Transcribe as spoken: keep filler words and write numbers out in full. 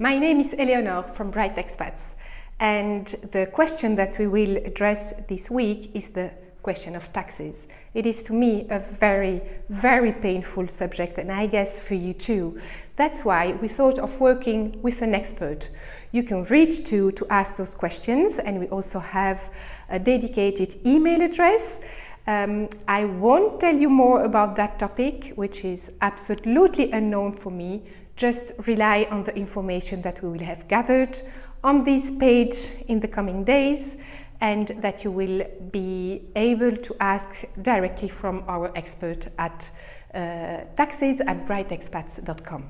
my name is Eleonore from Bright Expats, and the question that we will address this week is the question of taxes. It is to me a very, very painful subject, and I guess for you too. That's why we thought of working with an expert you can reach to to ask those questions, and we also have a dedicated email address. Um, I won't tell you more about that topic, which is absolutely unknown for me. Just rely on the information that we will have gathered on this page in the coming days, and that you will be able to ask directly from our expert at uh, taxes at bright expats dot com.